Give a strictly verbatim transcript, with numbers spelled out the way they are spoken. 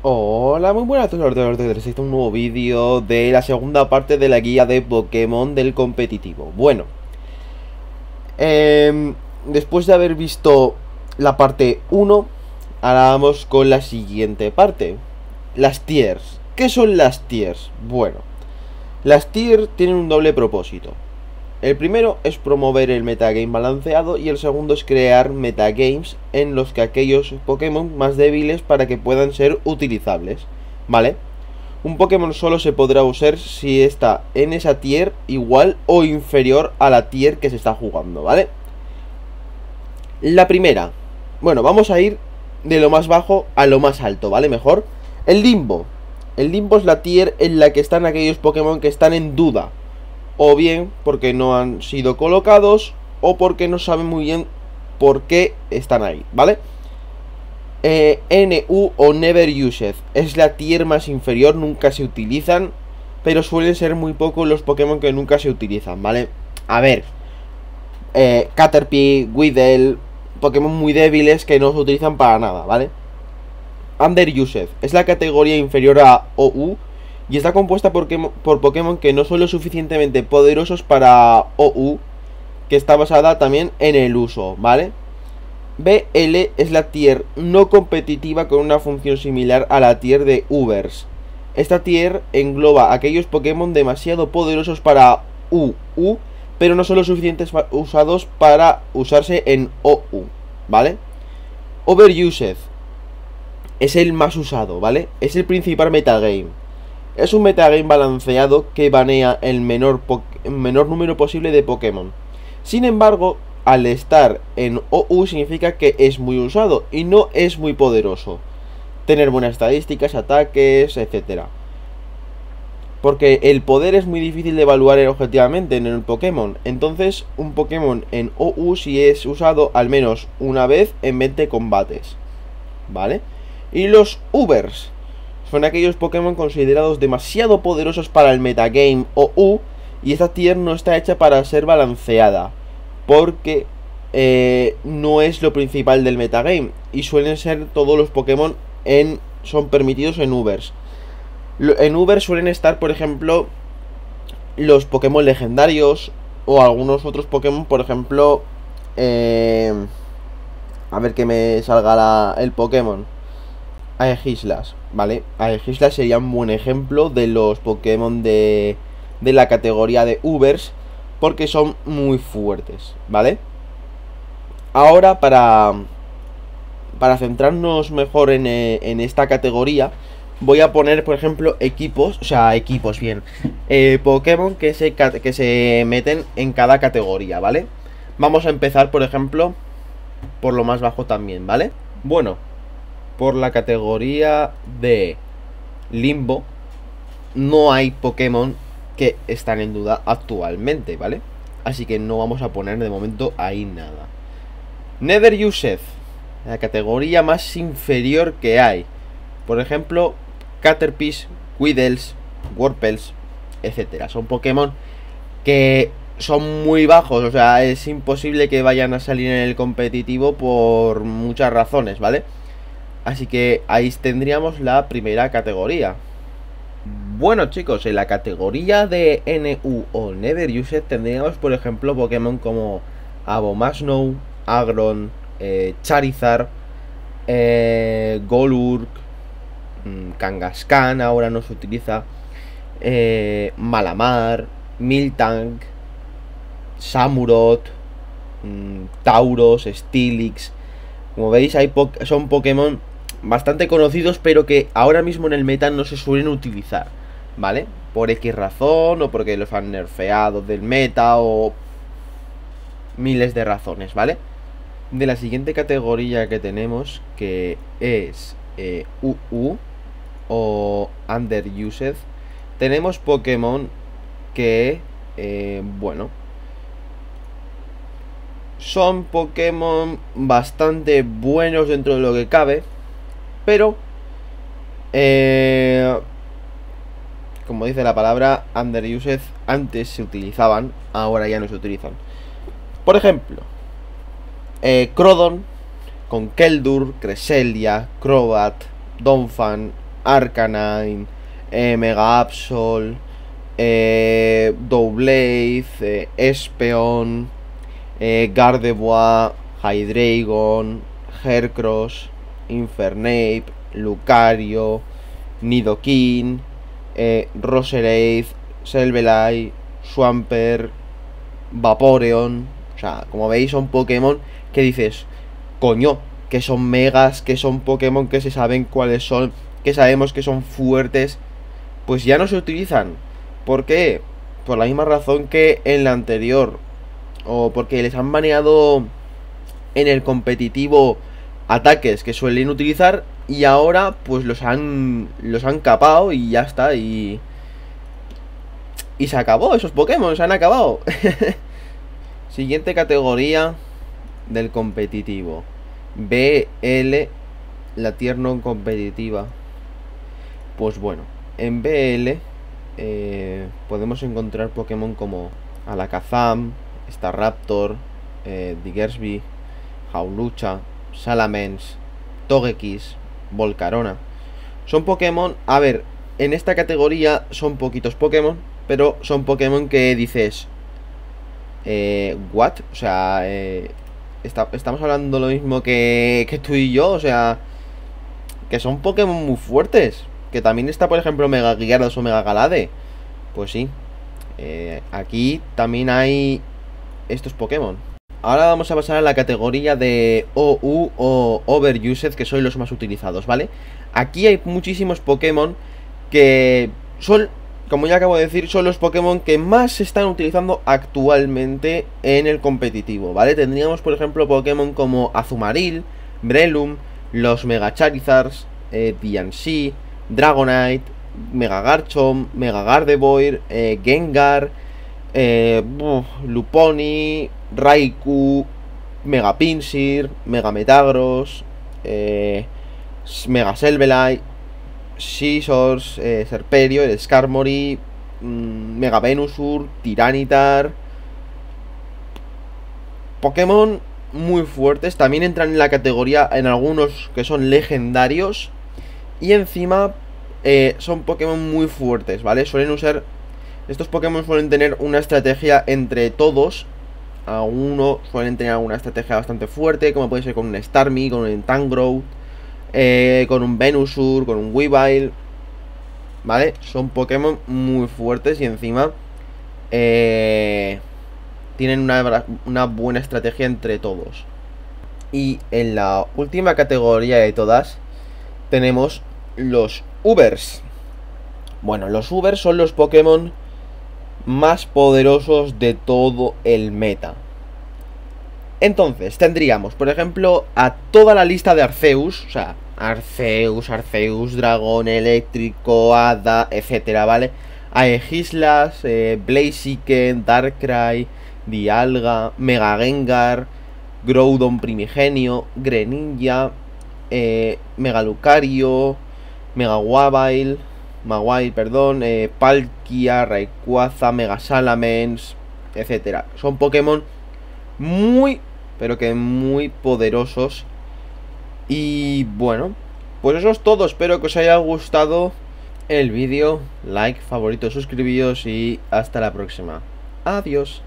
Hola, muy buenas a todos, les un nuevo vídeo de la segunda parte de la guía de Pokémon del competitivo. Bueno, eh, después de haber visto la parte uno, ahora vamos con la siguiente parte. Las tiers. ¿Qué son las tiers? Bueno, las tiers tienen un doble propósito. El primero es promover el metagame balanceado y el segundo es crear metagames en los que aquellos Pokémon más débiles para que puedan ser utilizables, ¿vale? Un Pokémon solo se podrá usar si está en esa tier igual o inferior a la tier que se está jugando, ¿vale? La primera, bueno, vamos a ir de lo más bajo a lo más alto, ¿vale? Mejor. El Limbo. El Limbo es la tier en la que están aquellos Pokémon que están en duda, o bien porque no han sido colocados, o porque no saben muy bien por qué están ahí, ¿vale? Eh, N U o Never Used es la tier más inferior, nunca se utilizan, pero suelen ser muy pocos los Pokémon que nunca se utilizan, ¿vale? A ver, eh, Caterpie, Weedle, Pokémon muy débiles que no se utilizan para nada, ¿vale? Under Used es la categoría inferior a O U, y está compuesta por, por Pokémon que no son lo suficientemente poderosos para O U, que está basada también en el uso, ¿vale? B L es la tier no competitiva con una función similar a la tier de Ubers. Esta tier engloba aquellos Pokémon demasiado poderosos para U U, pero no son lo suficientes usados para usarse en O U, ¿vale? Overused es el más usado, ¿vale? Es el principal metagame. Es un metagame balanceado que banea el menor, menor número posible de Pokémon. Sin embargo, al estar en O U significa que es muy usado y no es muy poderoso. Tener buenas estadísticas, ataques, etcétera. Porque el poder es muy difícil de evaluar objetivamente en el Pokémon. Entonces, un Pokémon en O U si es usado al menos una vez en veinte combates, ¿vale? Y los Ubers son aquellos Pokémon considerados demasiado poderosos para el metagame O U, y esta tier no está hecha para ser balanceada, porque eh, no es lo principal del metagame, y suelen ser todos los Pokémon en, son permitidos en Ubers. En Ubers suelen estar, por ejemplo, los Pokémon legendarios, o algunos otros Pokémon, por ejemplo, eh, a ver que me salga la, el Pokémon. Aegislash, ¿vale? Aegislash sería un buen ejemplo de los Pokémon de, de la categoría de Ubers, porque son muy fuertes, ¿vale? Ahora, para, para centrarnos mejor en, en esta categoría, voy a poner, por ejemplo, equipos, o sea, equipos, bien, eh, Pokémon que se, que se meten en cada categoría, ¿vale? Vamos a empezar, por ejemplo, por lo más bajo también, ¿vale? Bueno, por la categoría de Limbo no hay Pokémon que están en duda actualmente, ¿vale? Así que no vamos a poner de momento ahí nada. Never Used, la categoría más inferior que hay. Por ejemplo, Caterpies, Weedles, Wurples, etcétera. Son Pokémon que son muy bajos, o sea, es imposible que vayan a salir en el competitivo por muchas razones, ¿vale? Así que ahí tendríamos la primera categoría. Bueno, chicos, en la categoría de N U o Never Used tendríamos, por ejemplo, Pokémon como Abomasnow, Aggron, eh, Charizard, eh, Golurk, Kangaskhan, ahora no se utiliza, eh, Malamar, Miltank, Samurott, mm, Tauros, Steelix. Como veis, hay po son Pokémon bastante conocidos, pero que ahora mismo en el meta no se suelen utilizar, ¿vale? Por X razón, o porque los han nerfeado del meta, o miles de razones, ¿vale? De la siguiente categoría que tenemos, que es eh, U U o Underused, tenemos Pokémon que, eh, bueno, son Pokémon bastante buenos dentro de lo que cabe, pero eh, como dice la palabra, underused, antes se utilizaban, ahora ya no se utilizan. Por ejemplo, eh, Crodon, con Keldurr, Cresselia, Crobat, Donphan, Arcanine, eh, Mega Absol, eh, Doublade, eh, Espeon, eh, Gardevoir, Hydreigon, Hercross, Infernape, Lucario, Nidoking, eh, Roserade, Selvelai, Swampert, Vaporeon. O sea, como veis, son Pokémon que dices, coño, que son megas, que son Pokémon que se saben cuáles son, que sabemos que son fuertes, pues ya no se utilizan. ¿Por qué? Por la misma razón que en la anterior, o porque les han baneado en el competitivo ataques que suelen utilizar y ahora pues los han los han capado y ya está, y y se acabó, esos Pokémon se han acabado. Siguiente categoría del competitivo, B L, la tier no competitiva. Pues bueno, en B L eh, podemos encontrar Pokémon como Alakazam, Staraptor, eh, Diggersby, Hawlucha, Salamence, Togekiss, Volcarona. Son Pokémon, a ver, en esta categoría son poquitos Pokémon, pero son Pokémon que dices, eh, what? O sea, eh, está, estamos hablando lo mismo que, que tú y yo, o sea, que son Pokémon muy fuertes. Que también está, por ejemplo, Mega Gyarados o Mega Galade. Pues sí, eh, aquí también hay estos Pokémon. Ahora vamos a pasar a la categoría de O U o Overused, que son los más utilizados, ¿vale? Aquí hay muchísimos Pokémon que son, como ya acabo de decir, son los Pokémon que más se están utilizando actualmente en el competitivo, ¿vale? Tendríamos, por ejemplo, Pokémon como Azumarill, Breloom, los Mega Charizards, eh, Diancie, Dragonite, Mega Garchomp, Mega Gardevoir, eh, Gengar, eh, buf, Luponi, Raikou, Mega Pinsir, Mega Metagross, eh, Mega Selvelai, Scizor, eh, Serperio, el Skarmory, mmm, Mega Venusur, Tiranitar. Pokémon muy fuertes. También entran en la categoría en algunos que son legendarios. Y encima eh, son Pokémon muy fuertes, ¿vale? Suelen usar... Estos Pokémon suelen tener una estrategia entre todos. Algunos suelen tener alguna estrategia bastante fuerte, como puede ser con un Starmie, con un Tangrowth, eh, con un Venusur, con un Weavile, ¿vale? Son Pokémon muy fuertes y encima eh, tienen una, una buena estrategia entre todos. Y en la última categoría de todas tenemos los Ubers. Bueno, los Ubers son los Pokémon más poderosos de todo el meta. Entonces, tendríamos, por ejemplo, a toda la lista de Arceus. O sea, Arceus, Arceus, Dragón Eléctrico, Hada, etcétera, ¿vale? Aegislash, eh, Blaziken, Darkrai, Dialga, Mega Gengar, Groudon Primigenio, Greninja, Eh, Mega Lucario, Mega Weavile, Mawile, perdón, eh, Palkia, Rayquaza, Mega Salamence, etcétera. Son Pokémon muy, pero que muy poderosos. Y bueno, pues eso es todo. Espero que os haya gustado el vídeo. Like, favorito, suscribíos y hasta la próxima. Adiós.